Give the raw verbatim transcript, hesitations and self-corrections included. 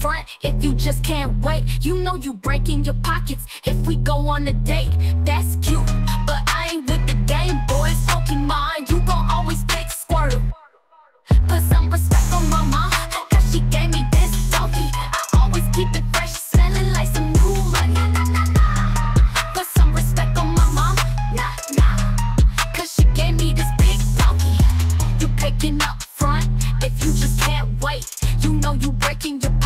front if you just can't wait. You know you breaking your pockets if we go on a date. That's cute, but I ain't with the game, boy. It's Pokemon, you gon' always pick Squirtle. Put some respect on my mom, cause she gave me this doggy. I always keep it fresh, smelling like some new money. Put some respect on my mom, nah, nah, cause she gave me this big doggy. You picking up front if you just can't wait. You know you breaking your